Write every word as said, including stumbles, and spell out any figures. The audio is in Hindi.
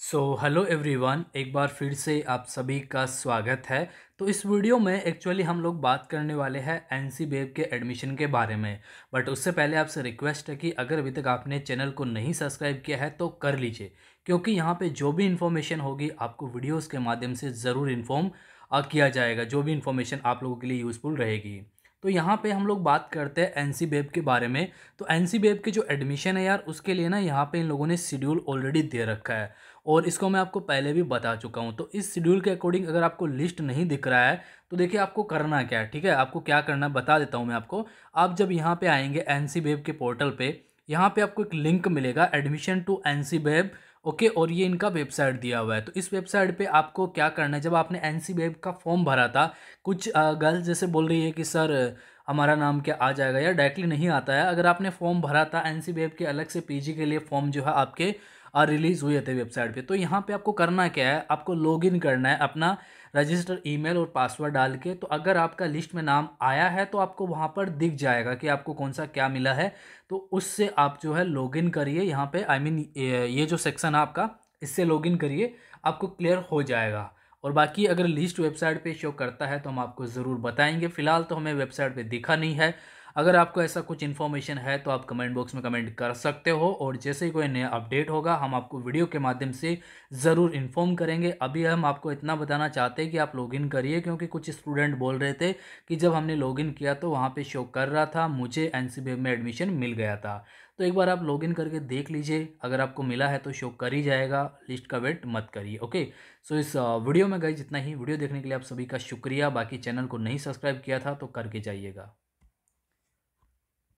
सो हेलो एवरीवन, एक बार फिर से आप सभी का स्वागत है। तो इस वीडियो में एक्चुअली हम लोग बात करने वाले हैं एनसीवेब के एडमिशन के बारे में। बट उससे पहले आपसे रिक्वेस्ट है कि अगर अभी तक आपने चैनल को नहीं सब्सक्राइब किया है तो कर लीजिए, क्योंकि यहाँ पे जो भी इन्फॉर्मेशन होगी आपको वीडियोस के माध्यम से ज़रूर इन्फॉर्म किया जाएगा। जो भी इन्फॉर्मेशन आप लोगों के लिए यूज़फुल रहेगी। तो यहाँ पे हम लोग बात करते हैं एनसीवेब के बारे में। तो एनसीवेब के जो एडमिशन है यार, उसके लिए ना यहाँ पे इन लोगों ने शेड्यूल ऑलरेडी दे रखा है और इसको मैं आपको पहले भी बता चुका हूँ। तो इस शेड्यूल के अकॉर्डिंग अगर आपको लिस्ट नहीं दिख रहा है तो देखिए आपको करना क्या है। ठीक है, आपको क्या करना बता देता हूँ मैं आपको। आप जब यहाँ पर आएँगे एनसीवेब के पोर्टल पर, यहाँ पर आपको एक लिंक मिलेगा एडमिशन टू एनसीवेब। ओके, और ये इनका वेबसाइट दिया हुआ है। तो इस वेबसाइट पे आपको क्या करना है, जब आपने एनसीवेब का फॉर्म भरा था, कुछ गर्ल्स जैसे बोल रही है कि सर हमारा नाम क्या आ जाएगा, या डायरेक्टली नहीं आता है। अगर आपने फॉर्म भरा था एनसीवेब के अलग से पीजी के लिए, फॉर्म जो है आपके रिलीज़ हुए थे वेबसाइट पे, तो यहाँ पे आपको करना क्या है, आपको लॉगिन करना है अपना रजिस्टर ईमेल और पासवर्ड डाल के। तो अगर आपका लिस्ट में नाम आया है तो आपको वहाँ पर दिख जाएगा कि आपको कौन सा क्या मिला है। तो उससे आप जो है लॉगिन करिए यहाँ पे, आई मीन ये जो सेक्शन है आपका, इससे लॉगिन करिए, आपको क्लियर हो जाएगा। और बाकी अगर लिस्ट वेबसाइट पर शो करता है तो हम आपको ज़रूर बताएँगे। फ़िलहाल तो हमें वेबसाइट पर दिखा नहीं है। अगर आपको ऐसा कुछ इन्फॉर्मेशन है तो आप कमेंट बॉक्स में कमेंट कर सकते हो, और जैसे ही कोई नया अपडेट होगा हम आपको वीडियो के माध्यम से ज़रूर इन्फॉर्म करेंगे। अभी हम आपको इतना बताना चाहते हैं कि आप लॉगिन करिए, क्योंकि कुछ स्टूडेंट बोल रहे थे कि जब हमने लॉगिन किया तो वहाँ पे शो कर रहा था मुझे एनसीवेब में एडमिशन मिल गया था। तो एक बार आप लॉगिन करके देख लीजिए, अगर आपको मिला है तो शो कर ही जाएगा, लिस्ट का वेट मत करिए। ओके, सो इस वीडियो में गाइस इतना ही। वीडियो देखने के लिए आप सभी का शुक्रिया। बाकी चैनल को नहीं सब्सक्राइब किया था तो करके जाइएगा।